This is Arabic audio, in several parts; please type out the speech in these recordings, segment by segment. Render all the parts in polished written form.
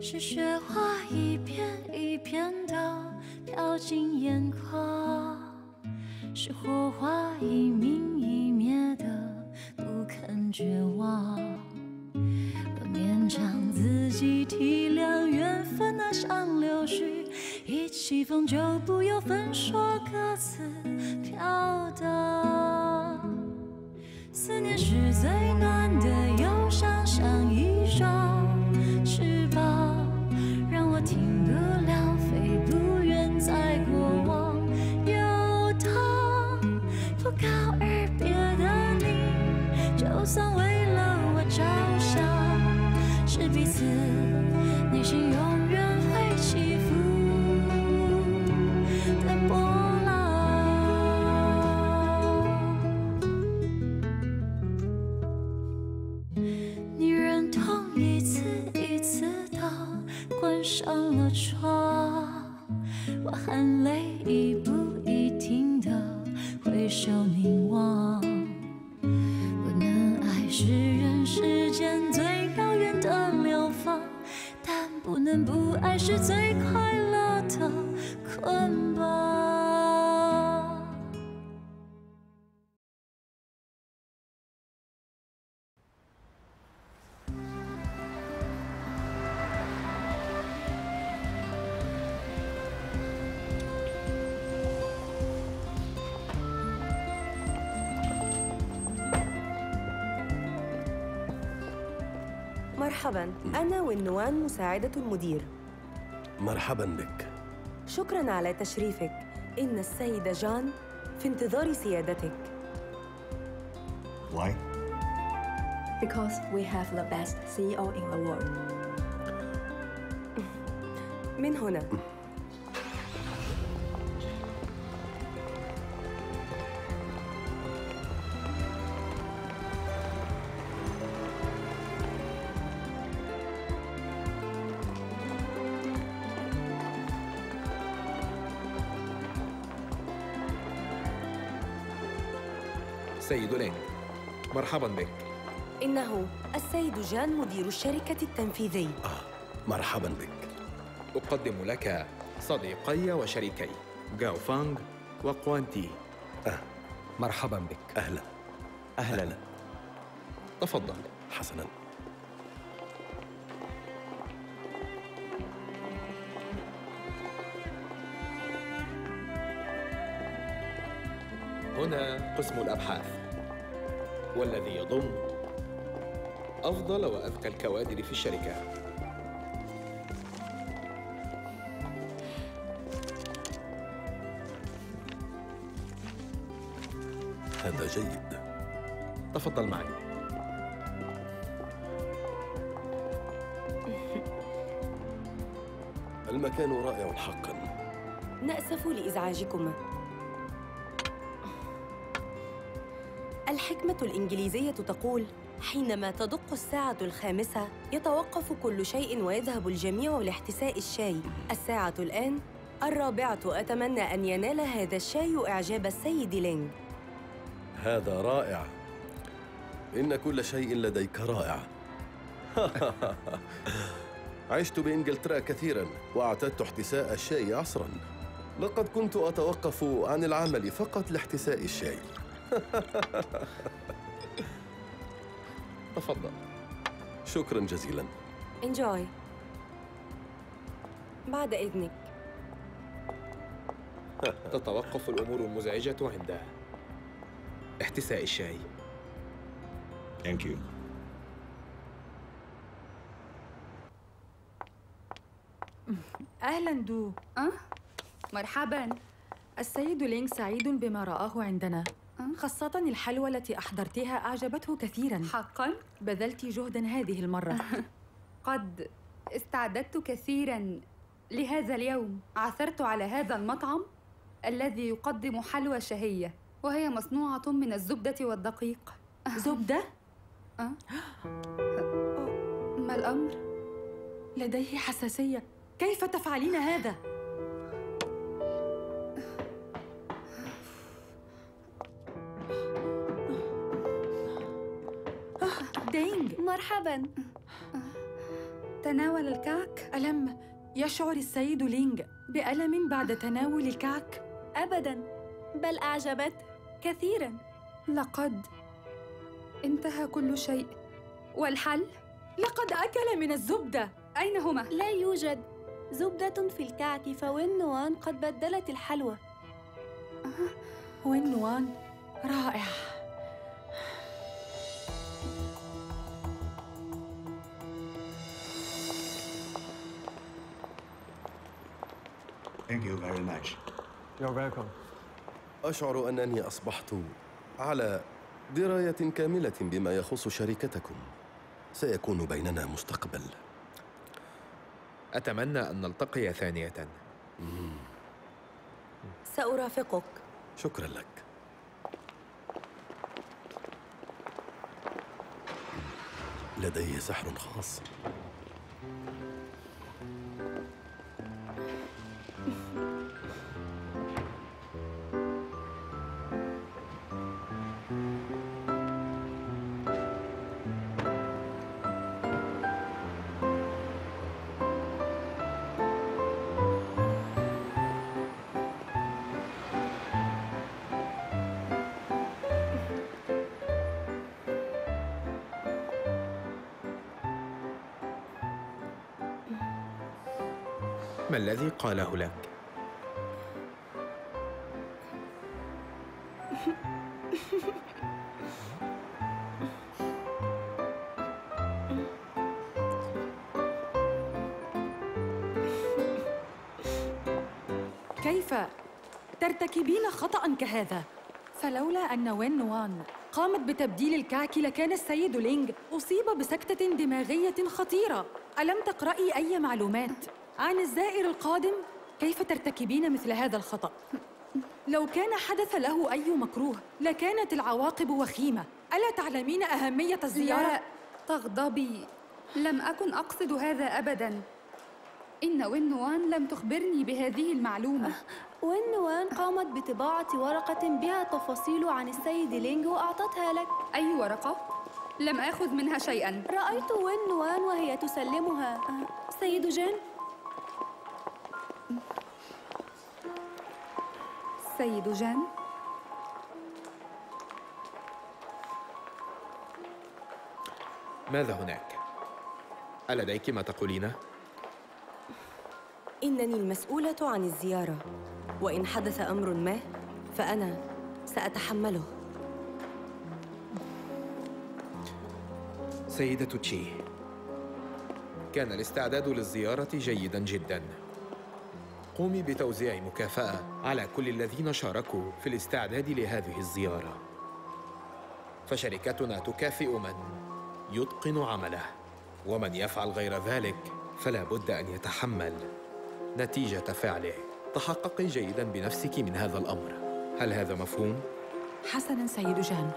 是雪花一片一片的飘进眼眶，是火花一明一灭的不肯绝望。我勉强自己体谅缘分啊，像柳絮，一起风就不由分说各自飘荡。思念是最暖的忧伤，像一双翅膀。 停不了，飞不远，在过往游荡。不告而别的你，就算为了我着想，是彼此内心永远会起伏的波浪。你忍痛一次一次的。 关上了窗，我含泪一步一停地回首凝望。不能爱是人世间最遥远的流放，但不能不爱是最快乐的捆绑。مرحباً، أنا وين وان مساعدة المدير. مرحباً بك. شكراً على تشريفك. إن السيدة جان في انتظار سيادتك. Why? Because we have the best CEO in the world. من هنا. سيد لينغ، مرحباً بك. إنه السيد جان مدير الشركة التنفيذي. مرحباً بك. أقدم لك صديقي وشريكي، غاو فانغ وقوانتي. مرحباً بك. أهلاً. أهلاً. أهلا. تفضل. حسناً. هنا قسم الأبحاث والذي يضم أفضل وأذكى الكوادر في الشركة. هذا جيد. تفضل معي. المكان رائع حقاً. نأسف لإزعاجكما. الحكمة الإنجليزية تقول: حينما تدق الساعة الخامسة يتوقف كل شيء ويذهب الجميع لاحتساء الشاي. الساعة الآن الرابعة. أتمنى أن ينال هذا الشاي إعجاب السيد لينغ. هذا رائع. إن كل شيء لديك رائع. عشت بإنجلترا كثيراً وأعتدت احتساء الشاي عصراً. لقد كنت أتوقف عن العمل فقط لاحتساء الشاي. تفضل. شكرا جزيلا. انجوي. بعد اذنك. تتوقف الامور المزعجه عند احتساء الشاي. Thank you. اهلا دو. مرحبا. السيد لينغ سعيد بما رآه عندنا. خاصة الحلوى التي أحضرتها أعجبته كثيراً. حقاً؟ بذلت جهداً هذه المرة. قد استعددت كثيراً لهذا اليوم. عثرت على هذا المطعم الذي يقدم حلوى شهية، وهي مصنوعة من الزبدة والدقيق. زبدة؟ ما الأمر؟ لديه حساسية. كيف تفعلين هذا؟ مرحباً. تناول الكعك؟ ألم يشعر السيد لينغ بألم بعد تناول الكعك؟ أبداً، بل أعجبته كثيراً. لقد انتهى كل شيء. والحل؟ لقد أكل من الزبدة. أين هما؟ لا يوجد زبدة في الكعك، فوين وان قد بدلت الحلوى. وين وان رائع. Thank you very much. You're welcome. أشعر أنني أصبحت على دراية كاملة بما يخص شركتكم. سيكون بيننا مستقبل. أتمنى أن نلتقي ثانية. سأرافقك. شكرا لك. لدي سحر خاص. ما الذي قاله لك؟ كيف ترتكبين خطأ كهذا؟ فلولا أن وين وان قامت بتبديل الكعك لكان السيد لينغ أصيب بسكتة دماغية خطيرة. ألم تقرأي أي معلومات؟ عن الزائر القادم؟ كيف ترتكبين مثل هذا الخطأ؟ لو كان حدث له أي مكروه لكانت العواقب وخيمة. ألا تعلمين أهمية الزيارة؟ لا تغضبي، لم أكن أقصد هذا أبداً. إن وين وان لم تخبرني بهذه المعلومة. وين وان قامت بطباعة ورقة بها تفاصيل عن السيد لينغ وأعطتها لك. أي ورقة؟ لم آخذ منها شيئاً. رأيت وين وان وهي تسلمها. سيد جين؟ سيد جان، ماذا هناك؟ ألديك ما تقولينه؟ إنني المسؤولة عن الزيارة، وإن حدث أمر ما فأنا سأتحمله. سيدة تشي، كان الاستعداد للزيارة جيداً جداً. قومي بتوزيع مكافأة على كل الذين شاركوا في الاستعداد لهذه الزيارة، فشركتنا تكافئ من يتقن عمله، ومن يفعل غير ذلك فلا بد أن يتحمل نتيجة فعله. تحققي جيداً بنفسك من هذا الأمر. هل هذا مفهوم؟ حسناً سيد جان.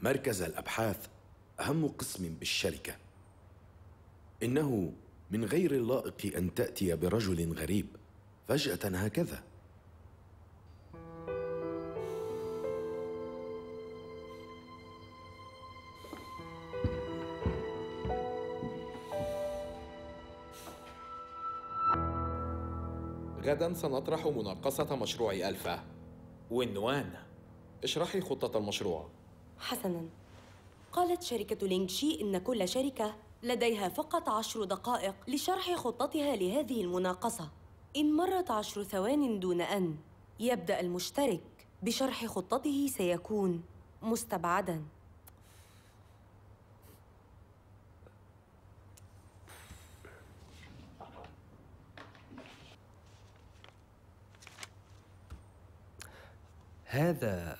مركز الأبحاث أهم قسم بالشركة. إنه من غير اللائق أن تأتي برجل غريب فجأة هكذا. غداً سنطرح مناقصة مشروع ألفا. وين وان، اشرحي خطة المشروع. حسناً. قالت شركة لينغ شي إن كل شركة لديها فقط 10 دقائق لشرح خطتها لهذه المناقصة. إن مرت 10 ثوان دون أن يبدأ المشترك بشرح خطته سيكون مستبعداً. هذا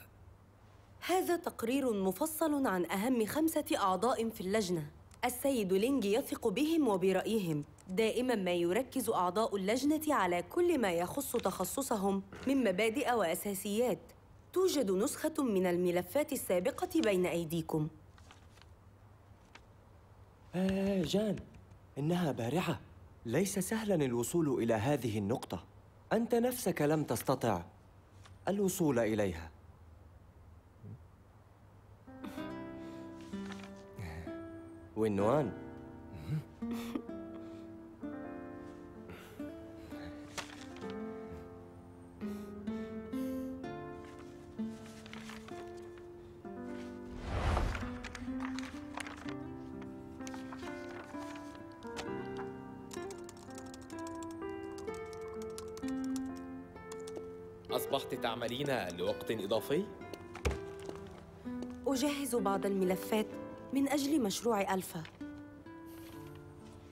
تقرير مفصل عن أهم 5 أعضاء في اللجنة. السيد لينج يثق بهم وبرأيهم. دائماً ما يركز أعضاء اللجنة على كل ما يخص تخصصهم من مبادئ وأساسيات. توجد نسخة من الملفات السابقة بين أيديكم. جان، إنها بارعة. ليس سهلاً الوصول إلى هذه النقطة. أنت نفسك لم تستطع الوصول إليها. وين وان، أصبحت تعملين لوقت إضافي؟ أجهز بعض الملفات من أجل مشروع ألفا.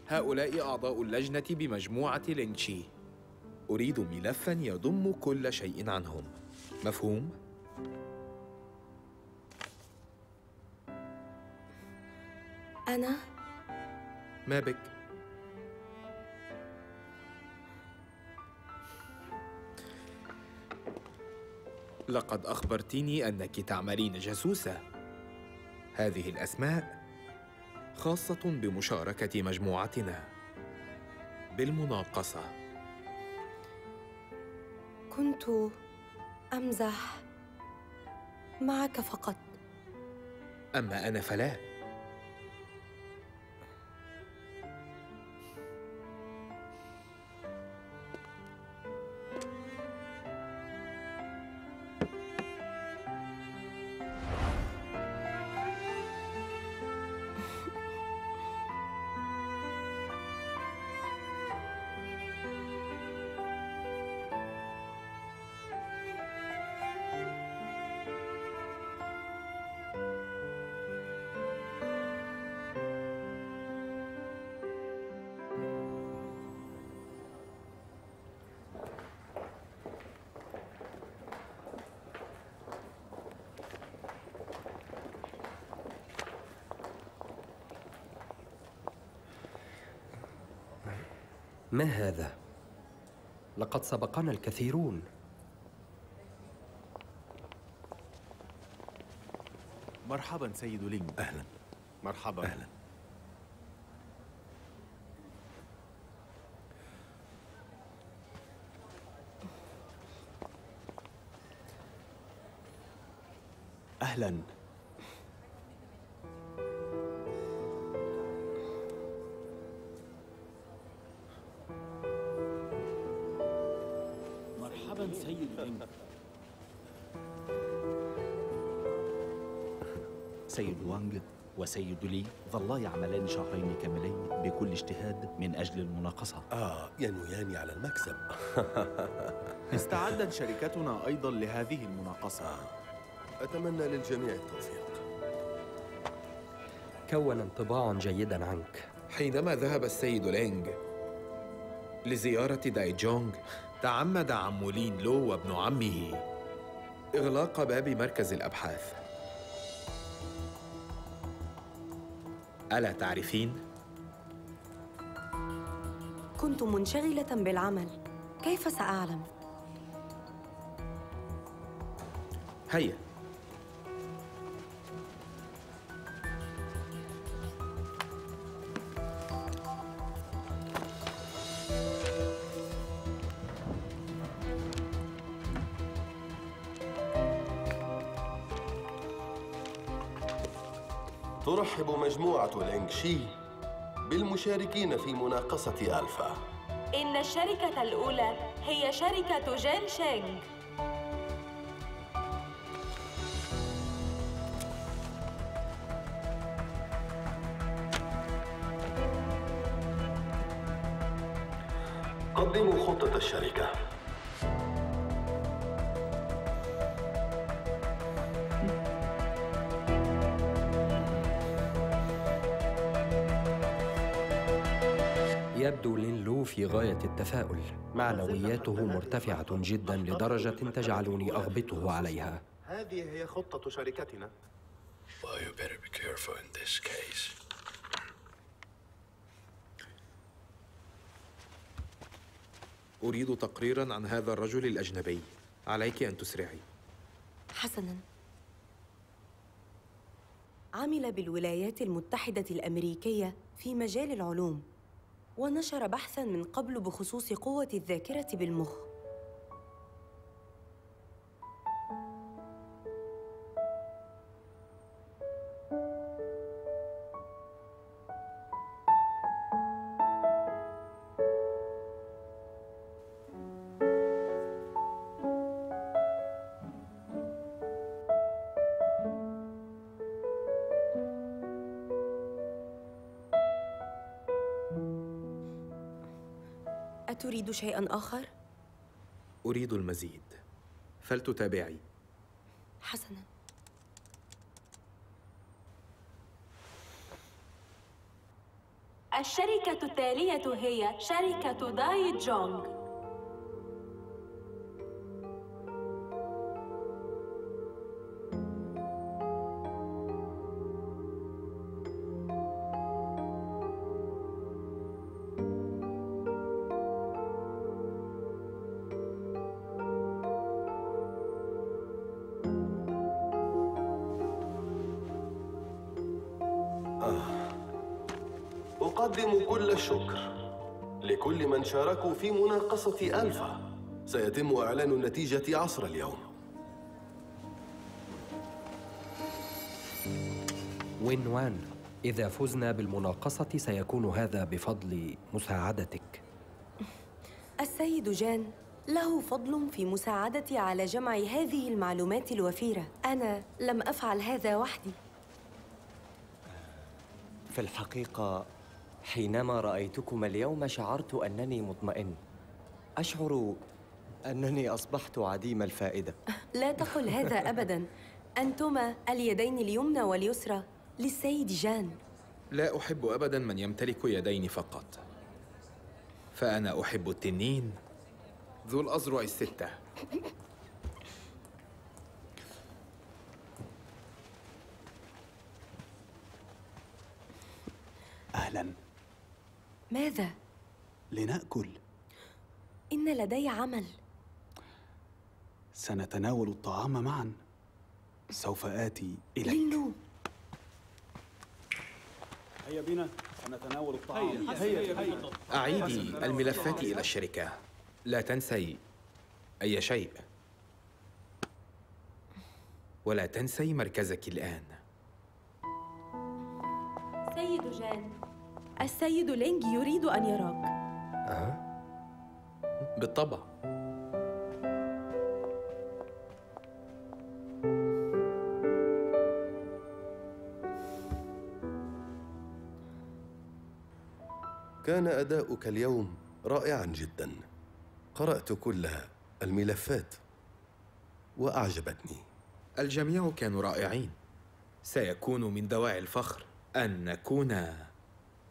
هؤلاء أعضاء اللجنة بمجموعة لينغ شي. أريد ملفاً يضم كل شيء عنهم. مفهوم؟ أنا؟ ما بك؟ لقد أخبرتيني أنك تعملين جاسوسة. هذه الأسماء خاصة بمشاركة مجموعتنا. بالمناقصة كنت أمزح معك فقط. أما أنا فلا. ما هذا؟ لقد سبقنا الكثيرون. مرحباً سيد لينغ. أهلاً. مرحباً. أهلاً. أهلاً. سيد وانغ وسيد لي ظلا يعملان شهرين كاملين بكل اجتهاد من أجل المناقصة. ينويان على المكسب. استعدت شركتنا أيضا لهذه المناقصة. أتمنى للجميع التوفيق. كون انطباعا جيدا عنك. حينما ذهب السيد لينغ لزيارة داي جونغ، تعمد عم لين لو وابن عمه إغلاق باب مركز الأبحاث. ألا تعرفين؟ كنت منشغلة بالعمل، كيف سأعلم؟ هيا. ترحب مجموعة لينغ شي بالمشاركين في مناقصة ألفا. إن الشركة الأولى هي شركة جينكسينغ. قدموا خطة الشركة. يبدو لين لو في غاية التفاؤل، معنوياته مرتفعة جدا لدرجة تجعلني أغبطه عليها. هذه هي خطة شركتنا. Well, you better be careful in this case. أريد تقريراً عن هذا الرجل الأجنبي. عليك أن تسرعي. حسناً. عمل بالولايات المتحدة الأمريكية في مجال العلوم، ونشر بحثاً من قبل بخصوص قوة الذاكرة بالمخ. أتريد شيئاً آخر؟ أريد المزيد، فلتتابعي. حسناً. الشركة التالية هي شركة داي جونغ. أقدم كل الشكر لكل من شاركوا في مناقصة ألفا. سيتم إعلان النتيجة عصر اليوم. وين وان، إذا فزنا بالمناقصة سيكون هذا بفضل مساعدتك. السيد جان له فضل في مساعدتي على جمع هذه المعلومات الوفيرة. أنا لم أفعل هذا وحدي. في الحقيقة حينما رأيتكم اليوم شعرت أنني مطمئن. أشعر أنني أصبحت عديم الفائدة. لا تقل هذا أبداً. أنتما اليدين اليمنى واليسرى للسيد جان. لا أحب أبداً من يمتلك يدين فقط، فأنا أحب التنين ذو الأذرع الستة. أهلاً. ماذا؟ لنأكل. إن لدي عمل. سنتناول الطعام معاً. سوف آتي إليك. لينو. هيا بنا، سنتناول الطعام. هيا. أعيدي الملفات إلى الشركة. لا تنسي أي شيء. ولا تنسي مركزك الآن. سيد جان، السيد لينغ يريد أن يراك. بالطبع. كان أداؤك اليوم رائعاً جداً. قرأت كل الملفات وأعجبتني. الجميع كانوا رائعين. سيكون من دواعي الفخر أن نكون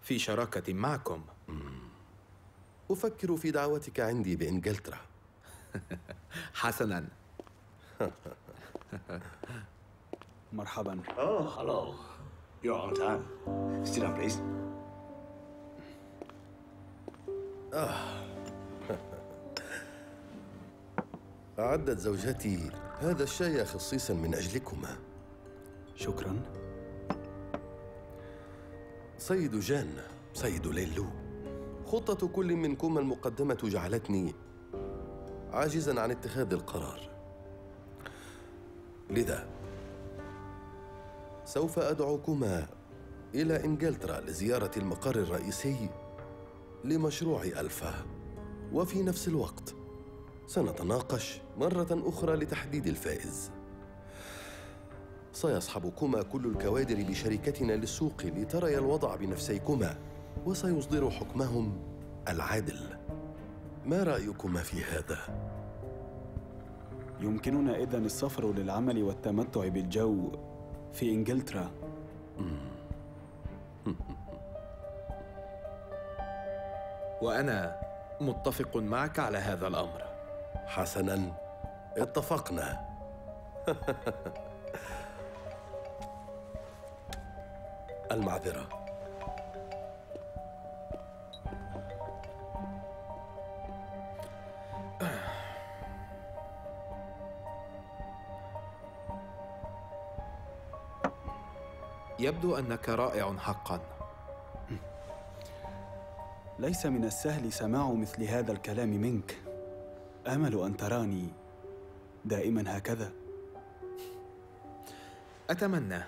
في شراكة معكم. أفكر في دعوتك عندي بإنجلترا. حسناً. مرحباً. hello. You're on time. Sit down, please. أعدت زوجتي هذا الشاي خصيصاً من أجلكما. شكراً. سيد جان، سيد ليلو، خطة كل منكم المقدمة جعلتني عاجزاً عن اتخاذ القرار. لذا سوف أدعوكما إلى إنجلترا لزيارة المقر الرئيسي لمشروع ألفا، وفي نفس الوقت سنتناقش مرة أخرى لتحديد الفائز. سيصحبكما كل الكوادر بشركتنا للسوق لتريا الوضع بنفسيكما، وسيصدر حكمهم العادل. ما رأيكما في هذا؟ يمكننا إذن السفر للعمل والتمتع بالجو في إنجلترا. وأنا متفق معك على هذا الأمر. حسناً، اتفقنا. المعذرة. يبدو أنك رائع حقاً. ليس من السهل سماع مثل هذا الكلام منك. آمل أن تراني دائماً هكذا. أتمنى.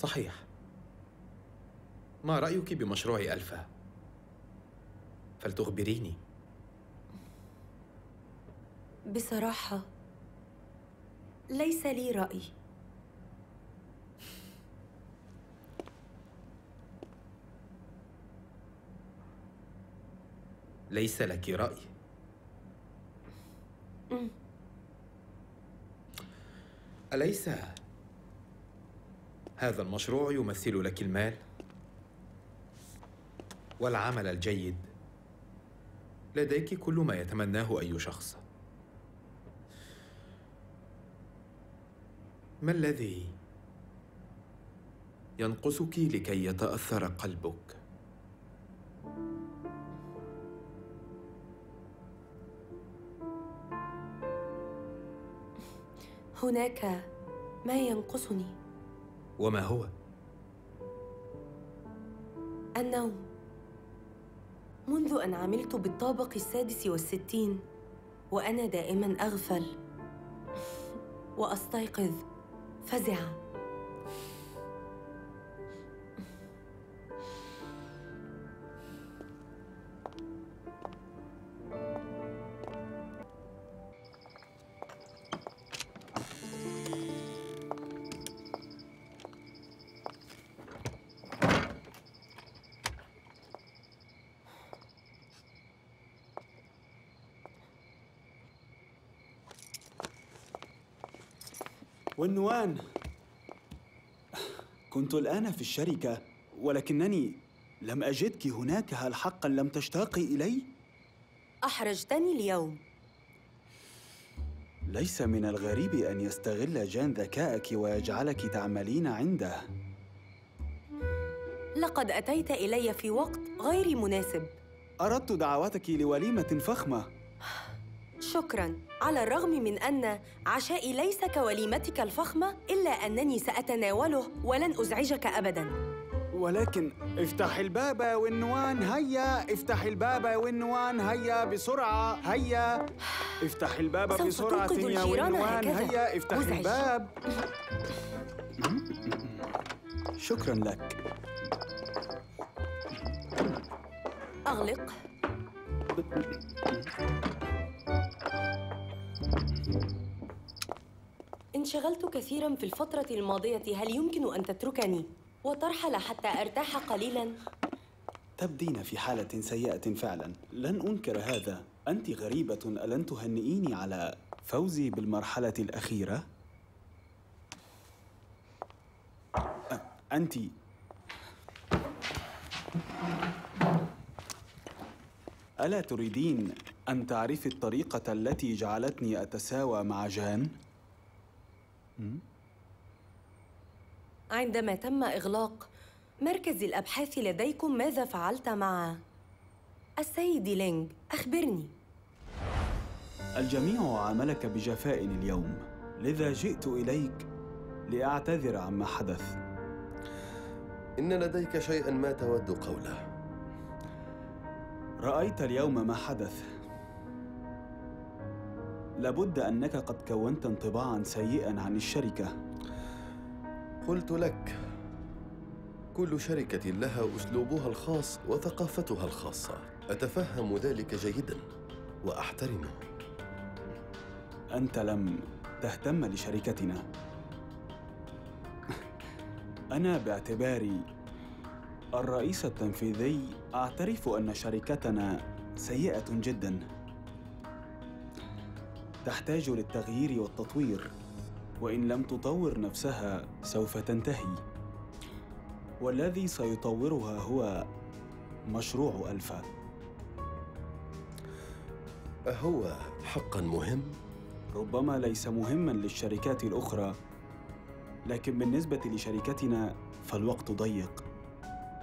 صحيح. ما رأيك بمشروع ألفا؟ فلتخبريني. بصراحة ليس لي رأي. ليس لك رأي؟ أليس هذا المشروع يمثل لك المال والعمل الجيد؟ لديك كل ما يتمناه أي شخص. ما الذي ينقصك لكي يتأثر قلبك؟ هناك ما ينقصني. وما هو؟ النوم. منذ أن عملت بالطابق 66 وأنا دائماً أغفل وأستيقظ فزعة. ون وان، كنت الآن في الشركة ولكنني لم أجدك هناك. هل حقاً لم تشتاقي إلي؟ أحرجتني اليوم. ليس من الغريب أن يستغل جان ذكائك ويجعلك تعملين عنده. لقد أتيت إلي في وقت غير مناسب. أردت دعوتك لوليمة فخمة. شكراً، على الرغم من أن عشائي ليس كوليمتك الفخمة، إلا أنني سأتناوله ولن أزعجك أبداً. ولكن افتح الباب يا ون وان، هيا. افتح الباب يا ون وان، هيا بسرعة، هيا. افتح الباب بسرعة يا ون وان، هيا. افتح الباب. شكراً لك. أغلق. انشغلت كثيراً في الفترة الماضية، هل يمكن أن تتركني وترحل حتى أرتاح قليلاً؟ تبدين في حالة سيئة فعلاً، لن أنكر هذا. أنت غريبة، ألن تهنئيني على فوزي بالمرحلة الأخيرة؟ أنت ألا تريدين أن تعرفي الطريقة التي جعلتني أتساوى مع جان؟ عندما تم إغلاق مركز الأبحاث لديكم، ماذا فعلت مع السيد لينغ؟ أخبرني. الجميع عاملك بجفاء اليوم، لذا جئت إليك لأعتذر عما حدث. إن لديك شيئاً ما تود قوله. رأيت اليوم ما حدث. لابد أنك قد كونت انطباعاً سيئاً عن الشركة. قلت لك، كل شركة لها أسلوبها الخاص وثقافتها الخاصة. أتفهم ذلك جيداً. وأحترمه. أنت لم تهتم لشركتنا. أنا باعتباري الرئيس التنفيذي أعترف أن شركتنا سيئة جداً، تحتاج للتغيير والتطوير، وإن لم تطور نفسها سوف تنتهي، والذي سيطورها هو مشروع ألفا. أهو حقاً مهم؟ ربما ليس مهماً للشركات الأخرى، لكن بالنسبة لشركتنا فالوقت ضيق.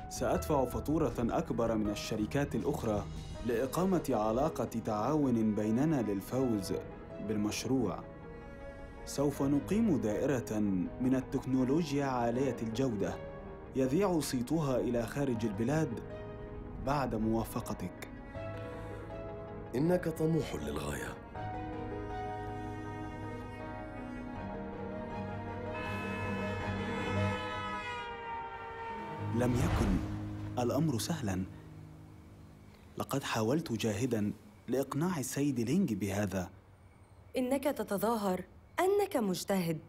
سأدفع فاتورة أكبر من الشركات الأخرى لإقامة علاقة تعاون بيننا للفوز بالمشروع. سوف نقيم دائرة من التكنولوجيا عالية الجودة يذيع صيتها إلى خارج البلاد بعد موافقتك. إنك طموح للغاية. لم يكن الأمر سهلاً، لقد حاولت جاهداً لإقناع السيد لينغ بهذا. إنك تتظاهر أنك مجتهد،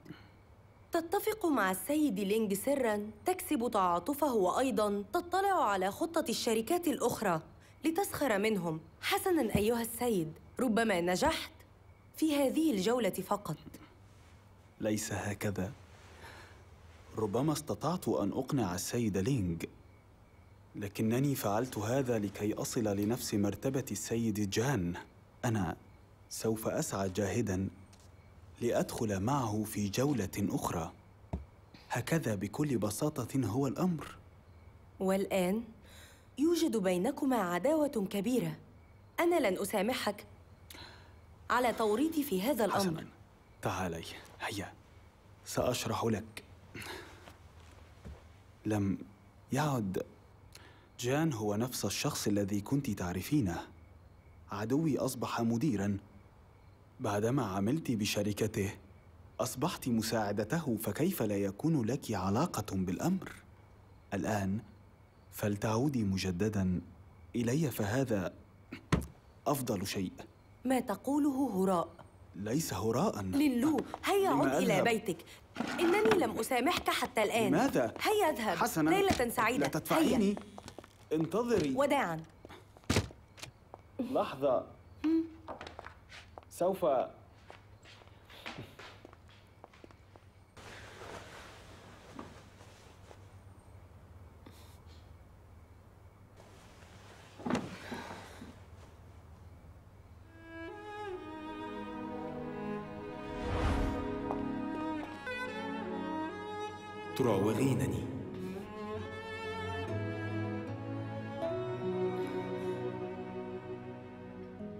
تتفق مع السيد لينغ سراً، تكسب تعاطفه، وأيضاً تطلع على خطة الشركات الأخرى لتسخر منهم. حسناً أيها السيد، ربما نجحت في هذه الجولة فقط. ليس هكذا. ربما استطعت أن أقنع السيد لينغ، لكنني فعلت هذا لكي أصل لنفس مرتبة السيد جان. أنا سوف أسعى جاهداً لأدخل معه في جولة أخرى. هكذا بكل بساطة هو الأمر. والآن يوجد بينكما عداوة كبيرة. أنا لن أسامحك على توريطي في هذا الأمر. حسناً، تعالي، هيا سأشرح لك. لم يعد جان هو نفس الشخص الذي كنت تعرفينه. عدوي أصبح مديراً. بعدما عملت بشركته أصبحت مساعدته، فكيف لا يكون لك علاقة بالأمر؟ الآن فلتعودي مجدداً إلي، فهذا أفضل شيء. ما تقوله هراء. ليس هراءً. للو، هيا عد إلى بيتك. إنني لم أسامحك حتى الآن. لماذا؟ هيا اذهب. حسناً، ليلة سعيدة. لا تدفعيني. انتظري. وداعاً. لحظة. سوف تراوغينني.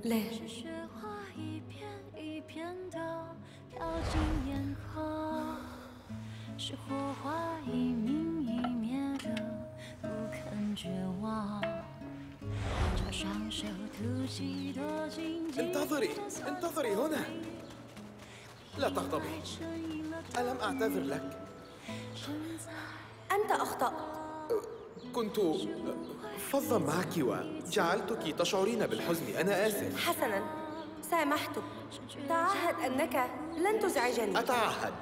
لا. انتظري، انتظري هنا. لا تغضبي، ألم أعتذر لك؟ أنت أخطأت. كنت فظاً معك وجعلتك تشعرين بالحزن. أنا آسف. حسناً، سامحتك. تعهد أنك لن تزعجني. أتعهد.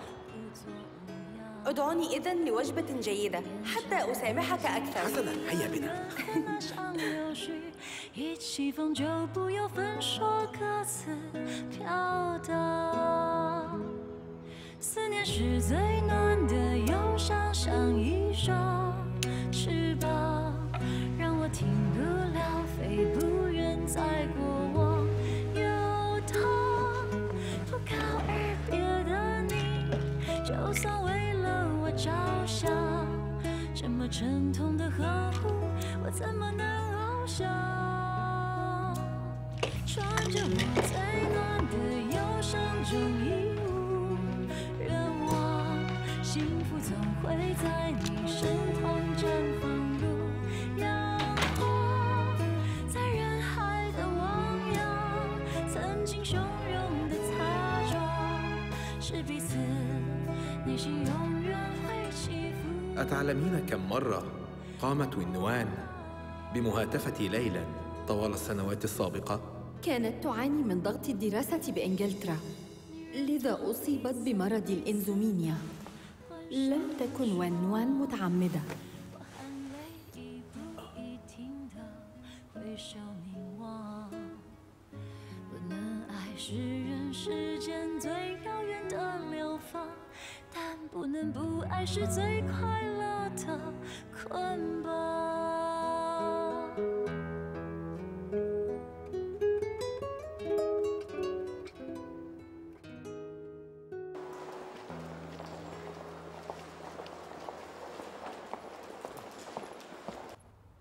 ادعوني إذن لوجبة جيدة حتى أسامحك أكثر. حسناً، هيا بنا. أتعلمين كم مرة قامت وين وان بمهاتفة ليلى طوال السنوات السابقة؟ كانت تعاني من ضغط الدراسة بإنجلترا، لذا أصيبت بمرض الإنزومينيا. لم تكن وان وان متعمدة.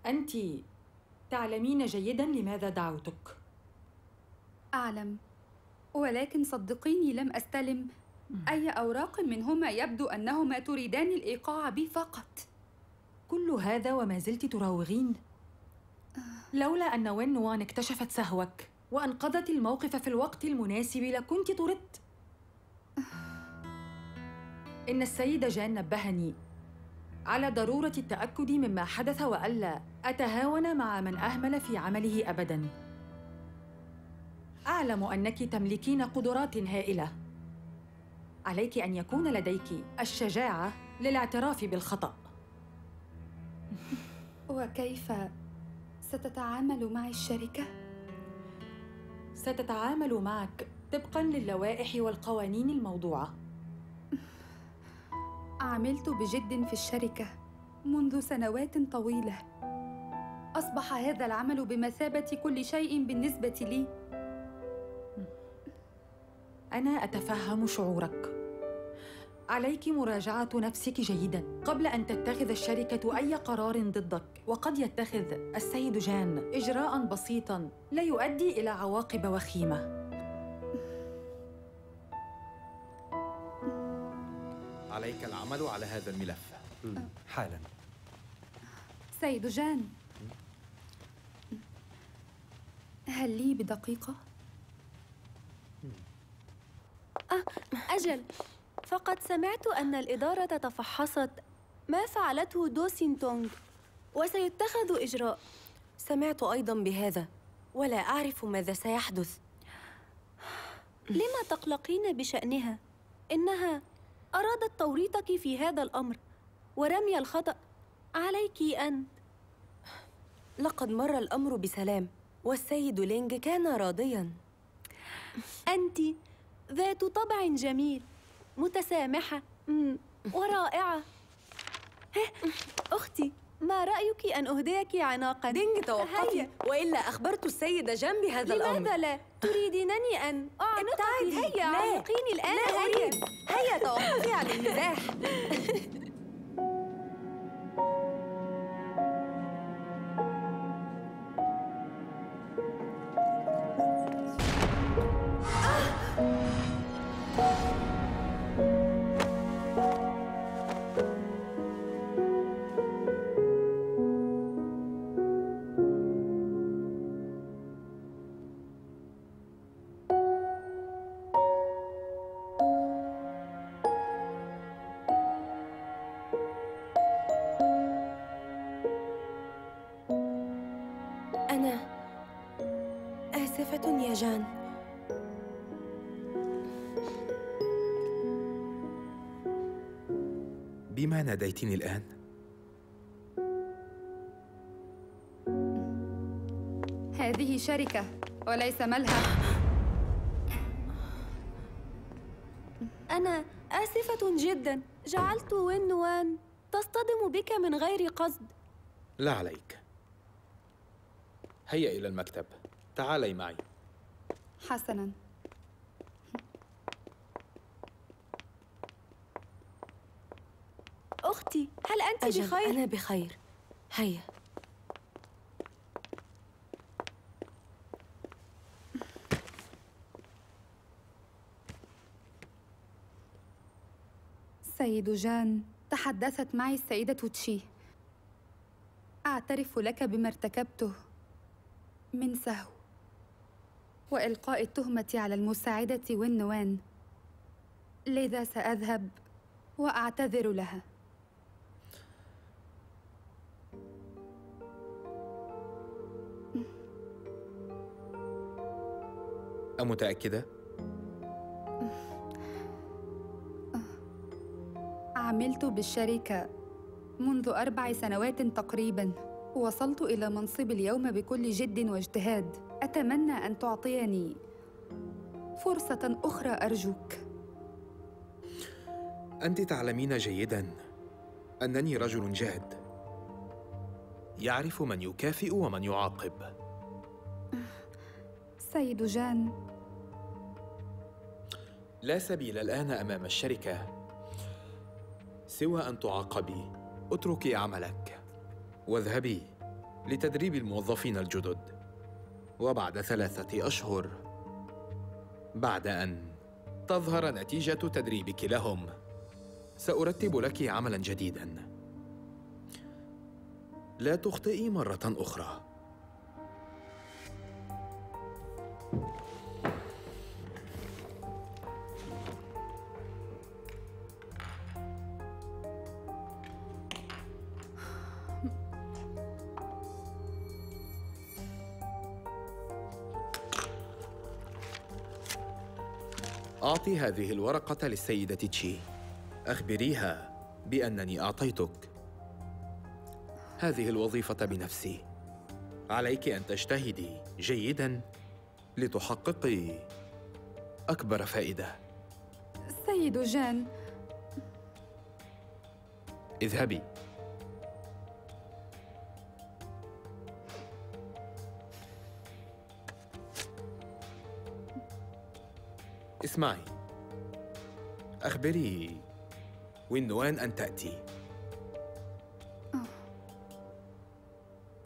أنتِ تعلمين جيداً لماذا دعوتك. أعلم، ولكن صدقيني لم أستلم أي أوراق منهما. يبدو أنهما تريدان الإيقاع بي فقط. كل هذا وما زلت تراوغين؟ لولا أن وين وان اكتشفت سهوك وأنقذت الموقف في الوقت المناسب لكنت طردت. إن السيدة جان نبهني على ضرورة التأكد مما حدث وألا أتهاون مع من أهمل في عمله أبداً. أعلم أنك تملكين قدرات هائلة. عليك أن يكون لديك الشجاعة للاعتراف بالخطأ. وكيف ستتعامل معي الشركة؟ ستتعامل معك طبقاً للوائح والقوانين الموضوعة. عملت بجد في الشركة منذ سنوات طويلة. أصبح هذا العمل بمثابة كل شيء بالنسبة لي. أنا أتفهم شعورك. عليك مراجعة نفسك جيداً قبل أن تتخذ الشركة أي قرار ضدك، وقد يتخذ السيد جان إجراءً بسيطاً لا يؤدي إلى عواقب وخيمة. عليك العمل على هذا الملف حالاً. سيد جان، هل لي بدقيقة؟ أجل، فقد سمعت أن الإدارة تفحصت ما فعلته دو سين تونغ وسيتخذ إجراء. سمعت أيضاً بهذا ولا أعرف ماذا سيحدث. لما تقلقين بشأنها؟ إنها أرادت توريطك في هذا الأمر ورمي الخطأ عليك أنت. لقد مر الأمر بسلام والسيد لينج كان راضياً. أنتِ ذات طبع جميل، متسامحة ورائعة. أختي، ما رأيك أن أهديك عناقاً؟ دينج، توقفي وإلا أخبرت السيدة جان بهذا الأمر. لماذا لا؟ تريدينني أن أعنقك؟ هيا أعنقيني الآن. هيا توقفي عن المزاح. يا جان، بما ناديتني الآن؟ هذه شركة وليس ملهى. أنا آسفة جداً، جعلت وين وان تصطدم بك من غير قصد. لا عليك، هيا إلى المكتب، تعالي معي. حسناً. أختي، هل أنت بخير؟ أنا بخير، هيا. سيد جان، تحدثت معي السيدة تشي. أعترف لك بما ارتكبته من سهو وإلقاء التهمة على المساعدة وين وان، لذا سأذهب وأعتذر لها. أمتأكدة؟ عملت بالشركة منذ 4 سنوات تقريباً، وصلت إلى منصب اليوم بكل جد واجتهاد. أتمنى أن تعطيني فرصة أخرى أرجوك. أنت تعلمين جيداً أنني رجل جاد، يعرف من يكافئ ومن يعاقب. سيد جان، لا سبيل الآن أمام الشركة سوى أن تعاقبي. اتركي عملك واذهبي لتدريب الموظفين الجدد، وبعد 3 أشهر بعد أن تظهر نتيجة تدريبك لهم سأرتب لك عملاً جديداً. لا تخطئي مرة أخرى. أعطي هذه الورقة للسيدة تشي، أخبريها بأنني أعطيتك هذه الوظيفة بنفسي. عليك أن تجتهدي جيداً لتحققي أكبر فائدة. سيد جان، اذهبي. اسمعي، أخبري وين وان أن تأتي.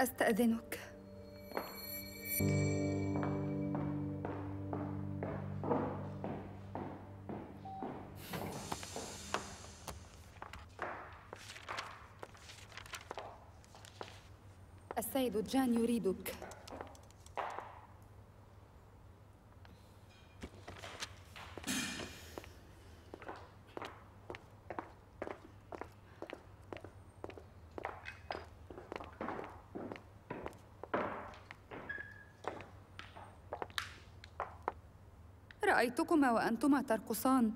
أستأذنك. السيد جان يريدك. رأيتكما وأنتما ترقصان،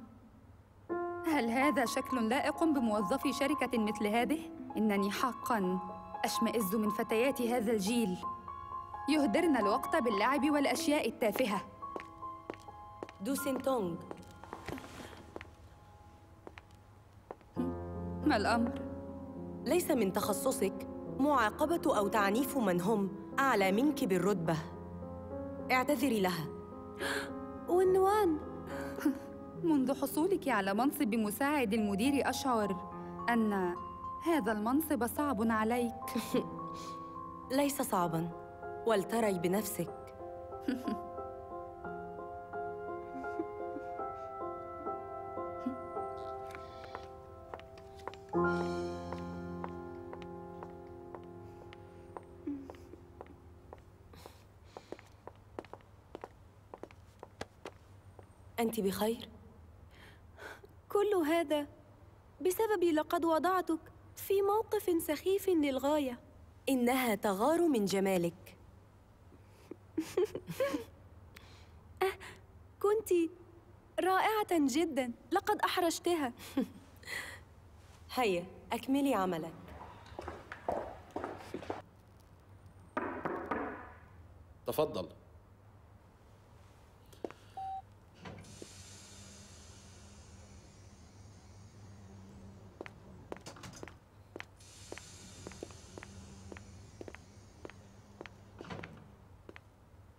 هل هذا شكل لائق بموظفي شركة مثل هذه؟ إنني حقاً أشمئز من فتيات هذا الجيل، يهدرن الوقت باللعب والأشياء التافهة. دو سين تونغ، ما الأمر؟ ليس من تخصصك معاقبة أو تعنيف من هم أعلى منك بالرتبة، اعتذري لها. ون وان، منذ حصولك على منصب مساعد المدير أشعر أن هذا المنصب صعب عليك. ليس صعباً، ولتري بنفسك. أنت بخير؟ كل هذا بسببي. لقد وضعتك في موقف سخيف للغاية. إنها تغار من جمالك. كنت رائعة جداً، لقد أحرجتها. هيا أكملي عملك. تفضل.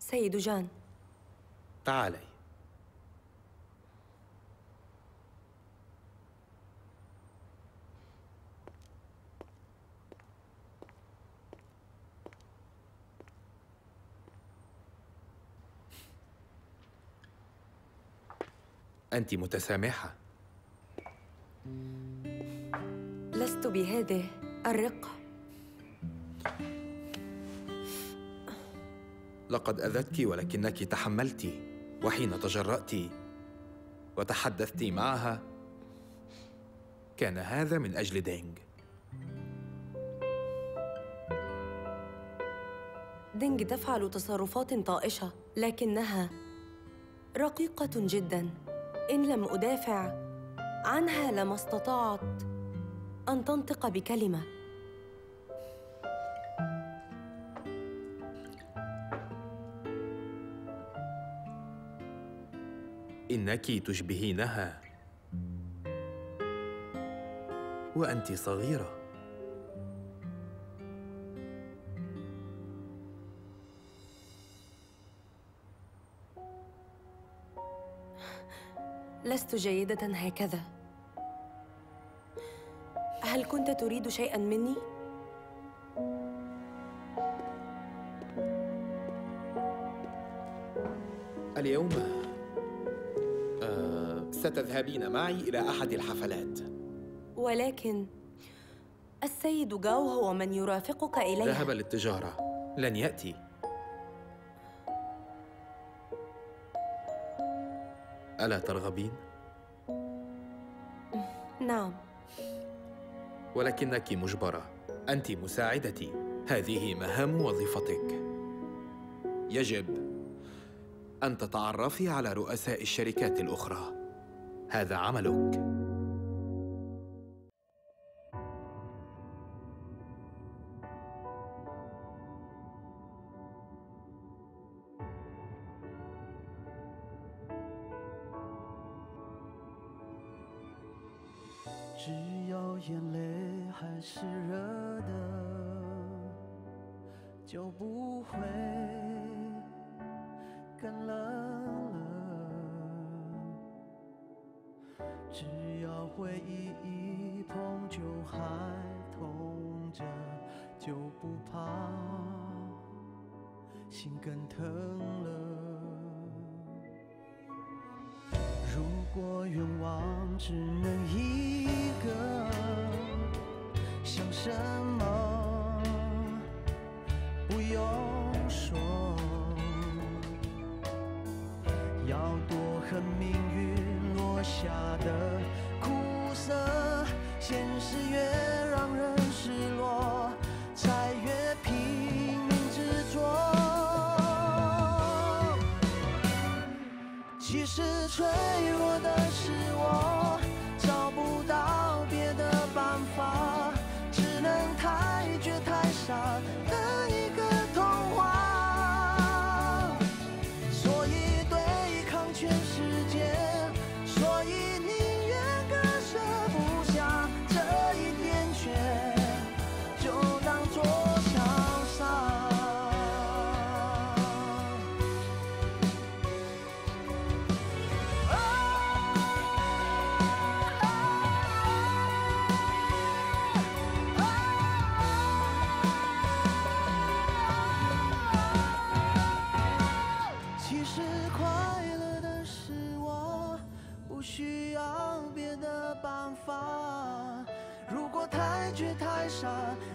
سيد جان، تعالي. أنت متسامحة. لست بهذه الرقة. لقد أذتك ولكنك تحملت، وحين تجرأت وتحدثت معها كان هذا من أجل دينغ. دينغ تفعل تصرفات طائشة، لكنها رقيقة جداً، إن لم أدافع عنها لما استطعت أن تنطق بكلمة. إنك تشبهينها وأنت صغيرة. لست جيدة هكذا. هل كنت تريد شيئاً مني؟ اليوم ستذهبين معي إلى أحد الحفلات. ولكن السيد جاو هو من يرافقك إليها. ذهب للتجارة، لن يأتي. ألا ترغبين؟ نعم، ولكنك مجبرة. أنت مساعدتي، هذه مهام وظيفتك. يجب أن تتعرفي على رؤساء الشركات الأخرى، هذا عملك.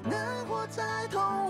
能活在童话。